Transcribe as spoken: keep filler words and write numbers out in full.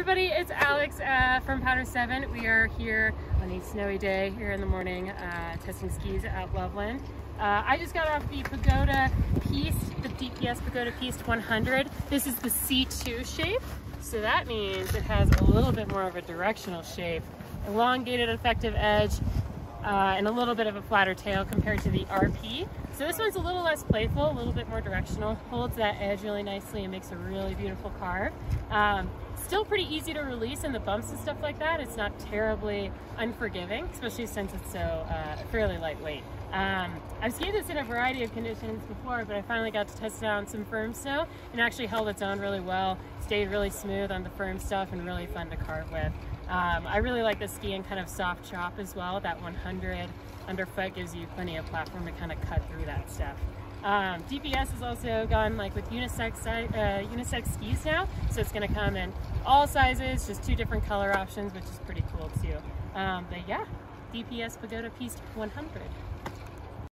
everybody, it's Alex uh, from Powder seven. We are here on a snowy day here in the morning uh, testing skis at Loveland. Uh, I just got off the Pagoda Piste, the D P S Pagoda Piste one hundred. This is the C two shape, so that means it has a little bit more of a directional shape, elongated effective edge, uh, and a little bit of a flatter tail compared to the R P. So this one's a little less playful, a little bit more directional, holds that edge really nicely and makes a really beautiful carve. Um, still pretty easy to release in the bumps and stuff like that. It's not terribly unforgiving, especially since it's so uh, fairly lightweight. Um, I've skated this in a variety of conditions before, but I finally got to test it out on some firm snow and actually held its own really well, stayed really smooth on the firm stuff and really fun to carve with. Um, I really like the ski and kind of soft chop as well. That one hundred underfoot gives you plenty of platform to kind of cut through that stuff. Um, D P S has also gone like with unisex, uh, unisex skis now, so it's going to come in all sizes, just two different color options, which is pretty cool too. Um, but yeah, D P S Pagoda Piste one hundred.